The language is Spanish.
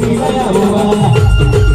Vaya, vaya.